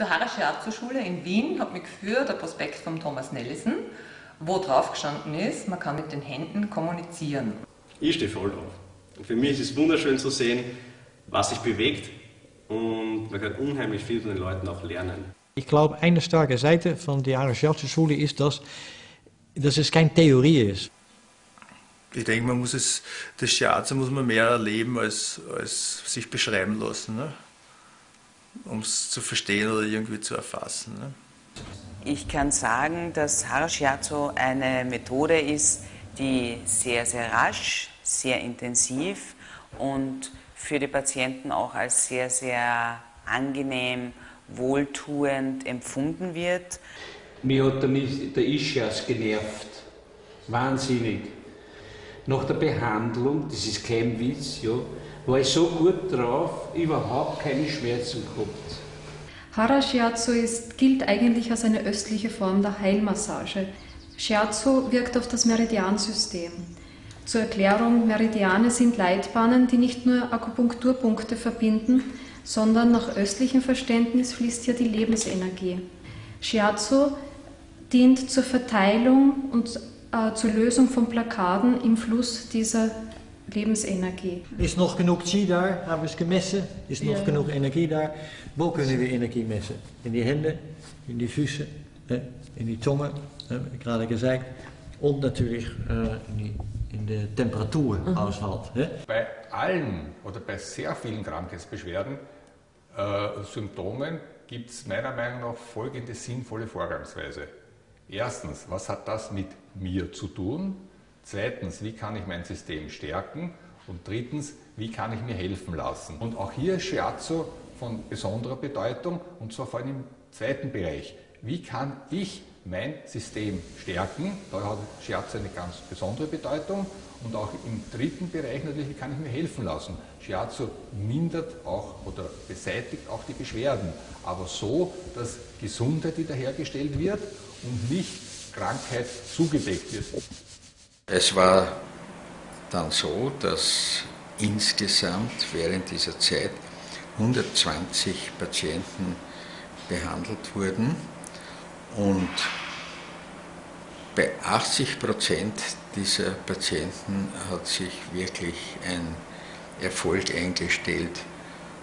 zur Chiatsu-Schule in Wien hat mich geführt der Prospekt von Thomas Nelson, wo drauf gestanden ist, man kann mit den Händen kommunizieren. Ich stehe voll drauf. Und für mich ist es wunderschön zu sehen, was sich bewegt, und man kann unheimlich viel von den Leuten auch lernen. Ich glaube, eine starke Seite von der Chiatsu-Schule ist, dass es keine Theorie ist. Ich denke, man muss das Shiatsu muss man mehr erleben, als sich beschreiben lassen, ne? Um es zu verstehen oder irgendwie zu erfassen. Ne? Ich kann sagen, dass Hara-Shiatsu eine Methode ist, die sehr, sehr rasch, sehr intensiv und für die Patienten auch als sehr, sehr angenehm, wohltuend empfunden wird. Mir hat der Ischias genervt, wahnsinnig. Nach der Behandlung, das ist kein Witz, ja, war ich so gut drauf, überhaupt keine Schmerzen gehabt. Hara Shiatsu gilt eigentlich als eine östliche Form der Heilmassage. Shiatsu wirkt auf das Meridiansystem. Zur Erklärung, Meridiane sind Leitbahnen, die nicht nur Akupunkturpunkte verbinden, sondern nach östlichem Verständnis fließt hier die Lebensenergie. Shiatsu dient zur Verteilung und zur Lösung von Blockaden im Fluss dieser Lebensenergie. Ist noch genug Qi da? Haben wir es gemessen? Ist noch genug Energie da? Wo können wir Energie messen? In die Hände, in die Füße, in die Zunge, habe ich gerade gesagt. Und natürlich in der Temperaturhaushalt. Mhm. Bei allen oder bei sehr vielen Krankheitsbeschwerden, Symptomen, gibt es meiner Meinung nach folgende sinnvolle Vorgangsweise. Erstens, was hat das mit mir zu tun? Zweitens, wie kann ich mein System stärken? Und drittens, wie kann ich mir helfen lassen? Und auch hier ist Shiatsu von besonderer Bedeutung, und zwar vor allem im zweiten Bereich. Wie kann ich mein System stärken? Da hat Shiatsu eine ganz besondere Bedeutung. Und auch im dritten Bereich natürlich, wie kann ich mir helfen lassen? Shiatsu mindert auch oder beseitigt auch die Beschwerden, aber so, dass Gesundheit wiederhergestellt wird und nicht Krankheit zugedeckt wird. Es war dann so, dass insgesamt während dieser Zeit 120 Patienten behandelt wurden und bei 80% dieser Patienten hat sich wirklich ein Erfolg eingestellt,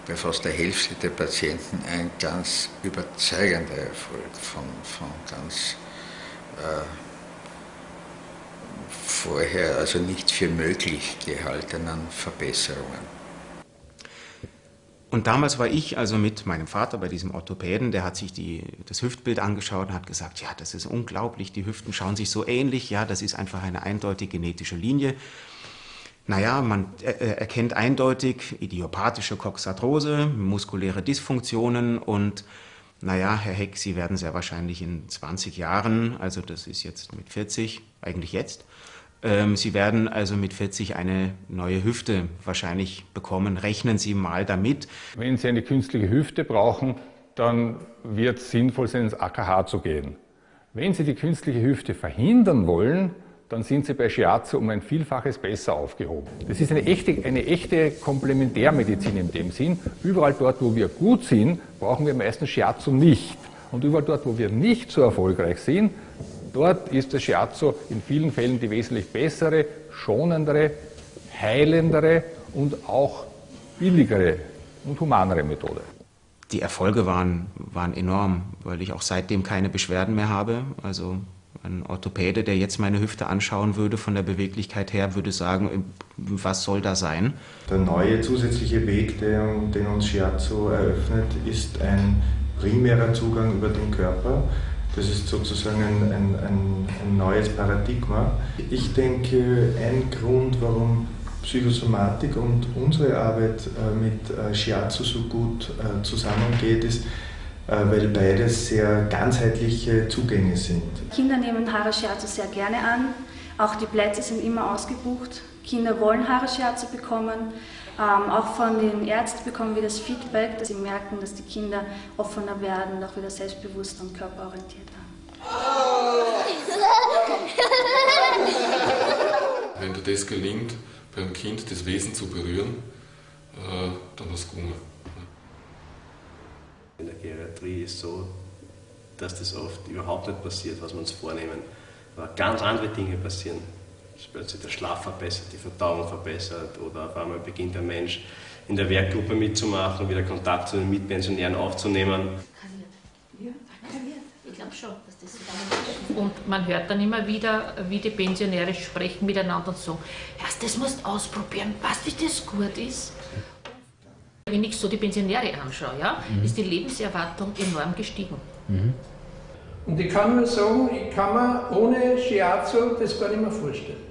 bei fast der Hälfte der Patienten ein ganz überzeugender Erfolg von ganz vorher also nicht für möglich gehaltenen Verbesserungen. Und damals war ich also mit meinem Vater bei diesem Orthopäden, der hat sich das Hüftbild angeschaut und hat gesagt, ja, das ist unglaublich, die Hüften schauen sich so ähnlich, ja, das ist einfach eine eindeutige genetische Linie. Naja, man erkennt eindeutig idiopathische Coxarthrose, muskuläre Dysfunktionen und naja, Herr Heck, Sie werden sehr wahrscheinlich in 20 Jahren, also das ist jetzt mit 40, eigentlich jetzt, Sie werden also mit 40 eine neue Hüfte wahrscheinlich bekommen. Rechnen Sie mal damit. Wenn Sie eine künstliche Hüfte brauchen, dann wird es sinnvoll sein, ins AKH zu gehen. Wenn Sie die künstliche Hüfte verhindern wollen, dann sind Sie bei Shiatsu um ein Vielfaches besser aufgehoben. Das ist eine echte Komplementärmedizin in dem Sinn. Überall dort, wo wir gut sind, brauchen wir meistens Shiatsu nicht. Und überall dort, wo wir nicht so erfolgreich sind, dort ist das Shiatsu in vielen Fällen die wesentlich bessere, schonendere, heilendere und auch billigere und humanere Methode. Die Erfolge waren enorm, weil ich auch seitdem keine Beschwerden mehr habe. Also ein Orthopäde, der jetzt meine Hüfte anschauen würde, von der Beweglichkeit her, würde sagen, was soll da sein? Der neue zusätzliche Weg, den uns Shiatsu eröffnet, ist ein primärer Zugang über den Körper. Das ist sozusagen ein neues Paradigma. Ich denke, ein Grund, warum Psychosomatik und unsere Arbeit mit Shiatsu so gut zusammengeht, ist, weil beides sehr ganzheitliche Zugänge sind. Kinder nehmen Hara Shiatsu sehr gerne an, auch die Plätze sind immer ausgebucht. Kinder wollen Hara Shiatsu bekommen, auch von den Ärzten bekommen wir das Feedback, dass sie merken, dass die Kinder offener werden und auch wieder selbstbewusster und körperorientiert werden. Wenn dir das gelingt, beim Kind das Wesen zu berühren, dann hast du gewonnen. Psychiatrie ist so, dass das oft überhaupt nicht passiert, was wir uns vornehmen. Aber ganz andere Dinge passieren. Plötzlich der Schlaf verbessert, die Verdauung verbessert oder auf einmal beginnt der Mensch in der Werkgruppe mitzumachen, wieder Kontakt zu den Mitpensionären aufzunehmen. Ich glaube schon, dass das so. Und man hört dann immer wieder, wie die Pensionäre sprechen miteinander und so, erst das musst du ausprobieren, was wie das gut ist. Wenn ich so die Pensionäre anschaue, ja, ist die Lebenserwartung enorm gestiegen. Und ich kann mir sagen, ich kann mir ohne Shiatsu das gar nicht mehr vorstellen.